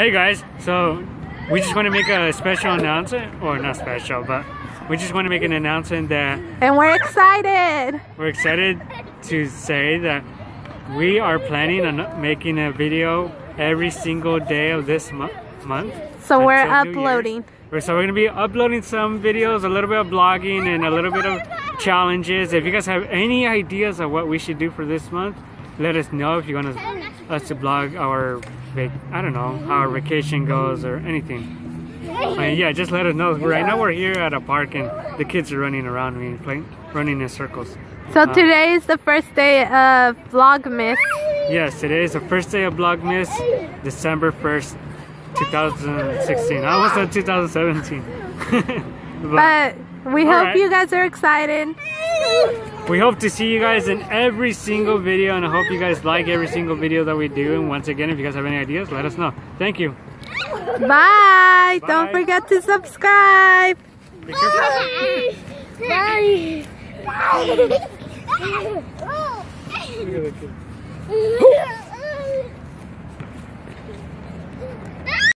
Hey guys, so we just want to make a special announcement, or not special, but we just want to make an announcement that... And we're excited! We're excited to say that we are planning on making a video every single day of this month. So we're uploading. So we're going to be uploading some videos, a little bit of blogging, and a little bit of challenges. If you guys have any ideas of what we should do for this month, let us know if you want us to blog our, I don't know, how our vacation goes or anything. And yeah, just let us know. Right now we're here at a park and the kids are running around me, running in circles. So today is the first day of Vlogmas. Yes, today is the first day of Vlogmas, December 1st, 2016. I almost said 2017. but we hope you guys are excited. We hope to see you guys in every single video, and I hope you guys like every single video that we do. And once again, if you guys have any ideas, let us know. Thank you. Bye. Bye. Don't forget to subscribe. Bye. Bye. Bye. Bye.